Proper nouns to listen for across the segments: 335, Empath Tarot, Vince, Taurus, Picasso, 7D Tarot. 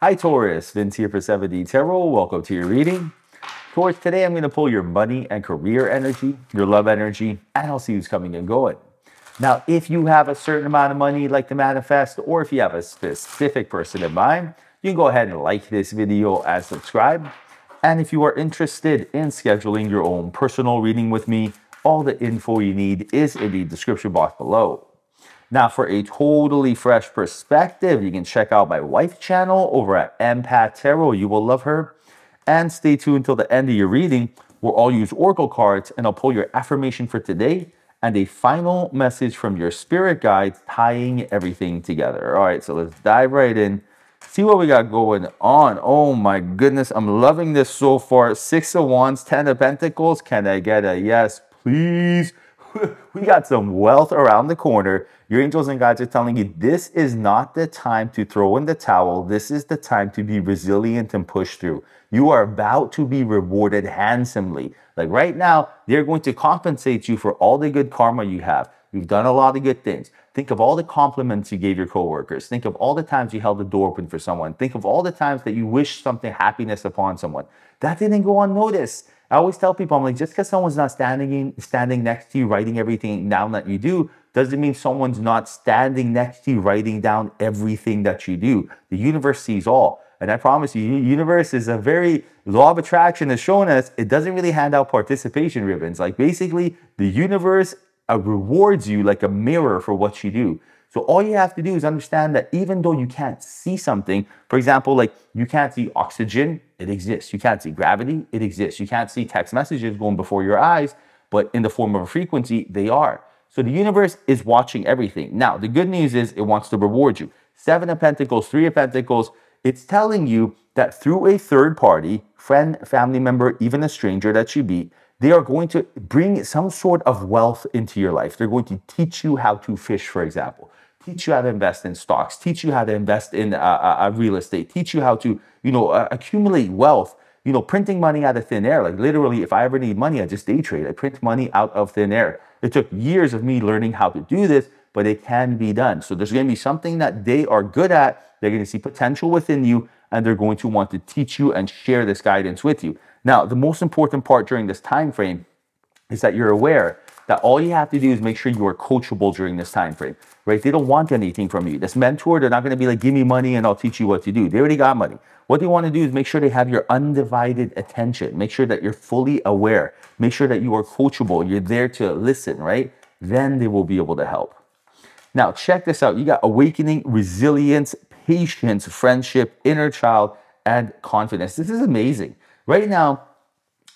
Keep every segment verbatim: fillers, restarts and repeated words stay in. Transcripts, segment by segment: Hi Taurus, Vince here for seven D Tarot. Welcome to your reading. Taurus, today I'm going to pull your money and career energy, your love energy, and I'll see who's coming and going. Now, if you have a certain amount of money you'd like to manifest, or if you have a specific person in mind, you can go ahead and like this video and subscribe. And if you are interested in scheduling your own personal reading with me, all the info you need is in the description box below. Now, for a totally fresh perspective, you can check out my wife's channel over at Empath Tarot. You will love her. And stay tuned till the end of your reading, where I'll use oracle cards and I'll pull your affirmation for today and a final message from your spirit guide tying everything together. All right, so let's dive right in. See what we got going on. Oh my goodness, I'm loving this so far. Six of Wands, Ten of Pentacles. Can I get a yes, please? We got some wealth around the corner. Your angels and guides are telling you this is not the time to throw in the towel. This is the time to be resilient and push through. You are about to be rewarded handsomely. Like right now, they're going to compensate you for all the good karma you have. You've done a lot of good things. Think of all the compliments you gave your coworkers. Think of all the times you held the door open for someone. Think of all the times that you wished something happiness upon someone. That didn't go unnoticed. I always tell people, I'm like, just because someone's not standing in, standing next to you, writing everything down that you do, doesn't mean someone's not standing next to you, writing down everything that you do. The universe sees all. And I promise you, the universe is a very law of attraction has shown us, it doesn't really hand out participation ribbons. Like basically, the universe uh, rewards you like a mirror for what you do. So all you have to do is understand that even though you can't see something, for example, like you can't see oxygen, it exists. You can't see gravity, it exists. You can't see text messages going before your eyes, but in the form of a frequency, they are. So the universe is watching everything. Now, the good news is it wants to reward you. Seven of Pentacles, Three of Pentacles, it's telling you that through a third party, friend, family member, even a stranger that you meet, they are going to bring some sort of wealth into your life. They're going to teach you how to fish, for example. Teach you how to invest in stocks, teach you how to invest in uh, uh, real estate, teach you how to, you know, uh, accumulate wealth, you know, printing money out of thin air. Like literally, if I ever need money, I just day trade. I print money out of thin air. It took years of me learning how to do this, but it can be done. So there's going to be something that they are good at. They're going to see potential within you, and they're going to want to teach you and share this guidance with you. Now, the most important part during this time frame is that you're aware that all you have to do is make sure you are coachable during this time frame, right? They don't want anything from you. This mentor, they're not going to be like, give me money and I'll teach you what to do. They already got money. What they want to do is make sure they have your undivided attention. Make sure that you're fully aware. Make sure that you are coachable. You're there to listen, right? Then they will be able to help. Now, check this out. You got awakening, resilience, patience, friendship, inner child, and confidence. This is amazing. Right now,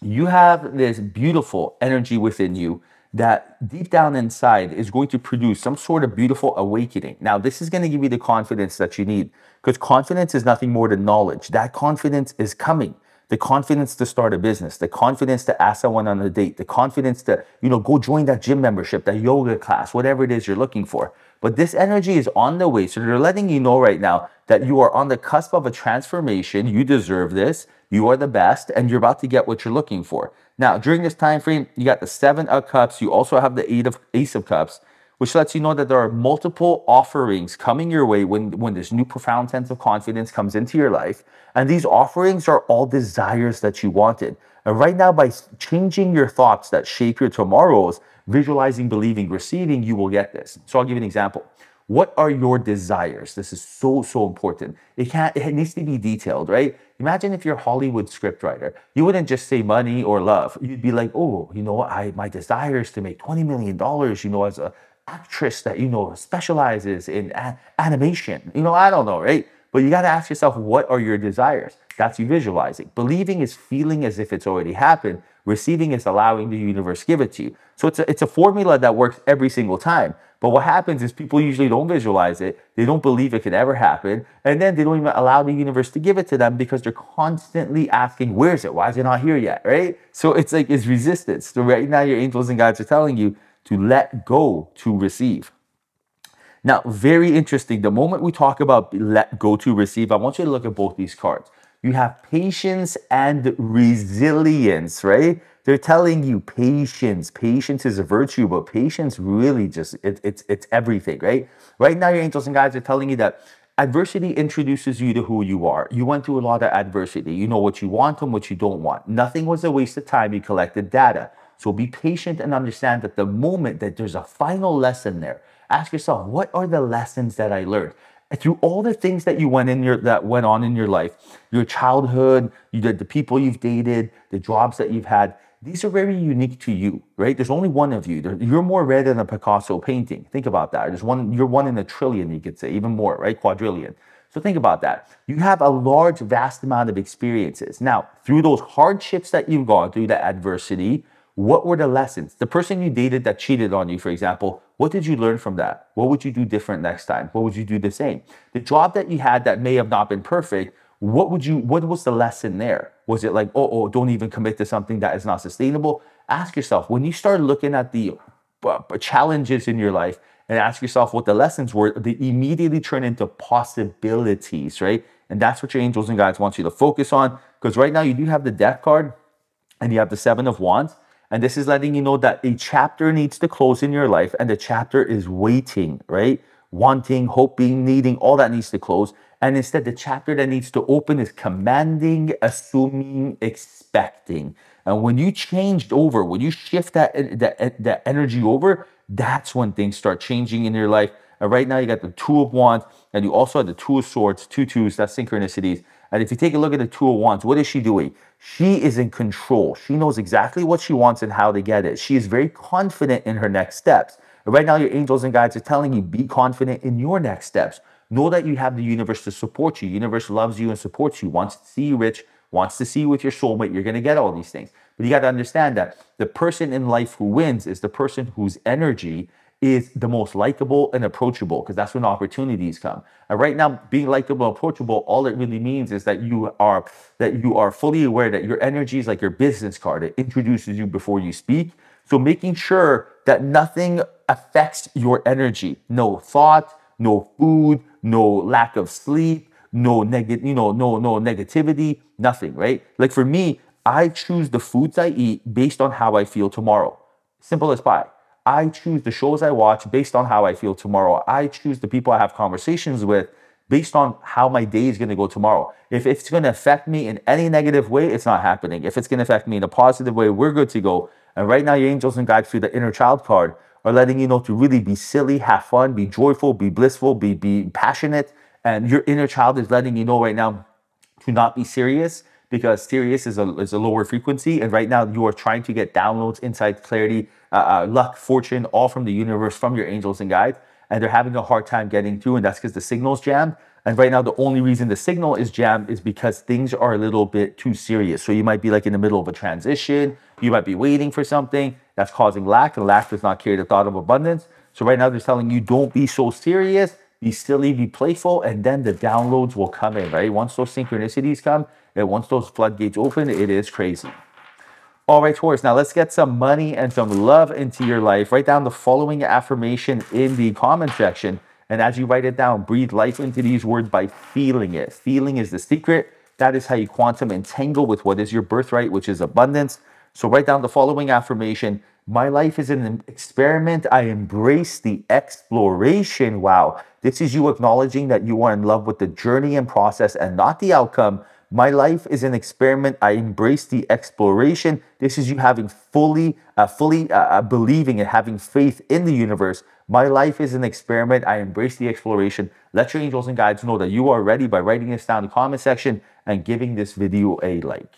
you have this beautiful energy within you that deep down inside is going to produce some sort of beautiful awakening. Now, this is going to give you the confidence that you need, because confidence is nothing more than knowledge. That confidence is coming. The confidence to start a business, the confidence to ask someone on a date, the confidence to, you know, go join that gym membership, that yoga class, whatever it is you're looking for. But this energy is on the way. So they're letting you know right now that you are on the cusp of a transformation. You deserve this. You are the best, and you're about to get what you're looking for. Now, during this time frame, you got the Seven of Cups. You also have the eight of Ace of Cups, which lets you know that there are multiple offerings coming your way when, when this new profound sense of confidence comes into your life. And these offerings are all desires that you wanted. And right now, by changing your thoughts that shape your tomorrows, visualizing, believing, receiving, you will get this. So I'll give you an example. What are your desires? This is so, so important. It can't, it needs to be detailed, right? Imagine if you're a Hollywood scriptwriter. You wouldn't just say money or love. You'd be like, oh, you know, I my desire is to make twenty million dollars, you know, as an actress that, you know, specializes in a animation. You know, I don't know, right? But you got to ask yourself, what are your desires? That's you visualizing. Believing is feeling as if it's already happened. Receiving is allowing the universe give it to you. So it's a, it's a formula that works every single time. But what happens is people usually don't visualize it. They don't believe it can ever happen. And then they don't even allow the universe to give it to them, because they're constantly asking, where is it? Why is it not here yet, right? So it's like, it's resistance. So right now, your angels and guides are telling you to let go to receive. Now, very interesting. The moment we talk about let go to receive, I want you to look at both these cards. You have patience and resilience, right? They're telling you patience. Patience is a virtue, but patience really just, it, it's, it's everything, right? Right now, your angels and guides are telling you that Adversity introduces you to who you are. You went through a lot of adversity. You know what you want and what you don't want. Nothing was a waste of time. You collected data. So be patient and understand that the moment that there's a final lesson there, ask yourself, what are the lessons that I learned? And through all the things that you went in your that went on in your life, your childhood, you did the people you've dated, the jobs that you've had, these are very unique to you, right? There's only one of you. You're more rare than a Picasso painting. Think about that. There's one, you're one in a trillion, you could say, even more, right? Quadrillion. So think about that. You have a large, vast amount of experiences. Now, through those hardships that you've gone through, the adversity, what were the lessons? The person you dated that cheated on you, for example, what did you learn from that? What would you do different next time? What would you do the same? The job that you had that may have not been perfect, what would you, what was the lesson there? Was it like, oh, oh, don't even commit to something that is not sustainable? Ask yourself, when you start looking at the challenges in your life and ask yourself what the lessons were, they immediately turn into possibilities, right? And that's what your angels and guides want you to focus on, because right now you do have the Death card and you have the Seven of Wands. And this is letting you know that a chapter needs to close in your life, and the chapter is waiting, right? Wanting, hoping, needing, all that needs to close. And instead, the chapter that needs to open is commanding, assuming, expecting. And when you change over, when you shift that, that, that energy over, that's when things start changing in your life. And right now, you got the Two of Wands, and you also have the Two of Swords, two twos, that's synchronicities. And if you take a look at the Two of Wands, what is she doing? She is in control. She knows exactly what she wants and how to get it. She is very confident in her next steps. And right now, your angels and guides are telling you, be confident in your next steps. Know that you have the universe to support you. Universe loves you and supports you, wants to see you rich, wants to see you with your soulmate. You're going to get all these things. But you got to understand that the person in life who wins is the person whose energy is the most likable and approachable, because that's when opportunities come. And right now, being likable and approachable, all it really means is that you are that you are fully aware that your energy is like your business card. It introduces you before you speak. So making sure that nothing affects your energy. No thought, no food, no lack of sleep, no negative, you know, no, no negativity, nothing, right? Like for me, I choose the foods I eat based on how I feel tomorrow. Simple as pie. I choose the shows I watch based on how I feel tomorrow. I choose the people I have conversations with based on how my day is going to go tomorrow. If it's going to affect me in any negative way, it's not happening. If it's going to affect me in a positive way, we're good to go. And right now, your angels and guides through the inner child card are letting you know to really be silly, have fun, be joyful, be blissful, be, be passionate. And your inner child is letting you know right now to not be serious, because serious is a, is a lower frequency. And right now, you are trying to get downloads, insights, clarity, uh, uh, luck, fortune, all from the universe, from your angels and guides. And they're having a hard time getting through, and that's because the signal's jammed. And right now, the only reason the signal is jammed is because things are a little bit too serious. So you might be like in the middle of a transition. You might be waiting for something that's causing lack, and lack does not carry the thought of abundance. So right now, they're telling you, don't be so serious. Be silly, be playful, and then the downloads will come in, right? Once those synchronicities come, and once those floodgates open, it is crazy. All right, Taurus, now let's get some money and some love into your life. Write down the following affirmation in the comment section. And as you write it down, breathe life into these words by feeling it. Feeling is the secret. That is how you quantum entangle with what is your birthright, which is abundance. So write down the following affirmation. My life is an experiment. I embrace the exploration. Wow. This is you acknowledging that you are in love with the journey and process and not the outcome. My life is an experiment. I embrace the exploration. This is you having fully, uh, fully uh, believing and having faith in the universe. My life is an experiment. I embrace the exploration. Let your angels and guides know that you are ready by writing this down in the comment section and giving this video a like.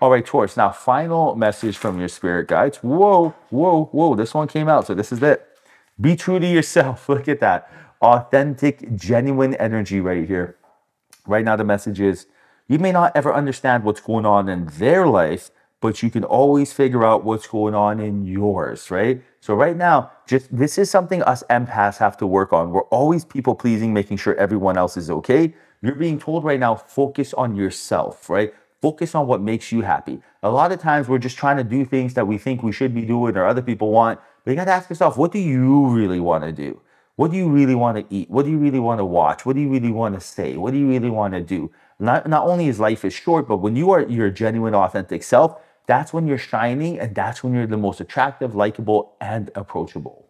All right, Taurus. Now, final message from your spirit guides. Whoa, whoa, whoa. This one came out. So this is it. Be true to yourself. Look at that. Authentic, genuine energy right here. Right now, the message is, you may not ever understand what's going on in their life, but you can always figure out what's going on in yours, right? So right now, just this is something us empaths have to work on. We're always people pleasing, making sure everyone else is okay. You're being told right now, focus on yourself, right? Focus on what makes you happy. A lot of times we're just trying to do things that we think we should be doing or other people want. But you got to ask yourself, what do you really want to do? What do you really want to eat? What do you really want to watch? What do you really want to say? What do you really want to do? Not, not only is life is short, but when you are your genuine, authentic self, that's when you're shining, and that's when you're the most attractive, likable, and approachable.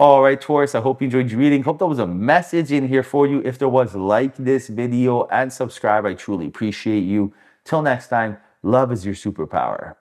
All right, Taurus, I hope you enjoyed your reading. Hope there was a message in here for you. If there was, like this video and subscribe. I truly appreciate you. Till next time, love is your superpower.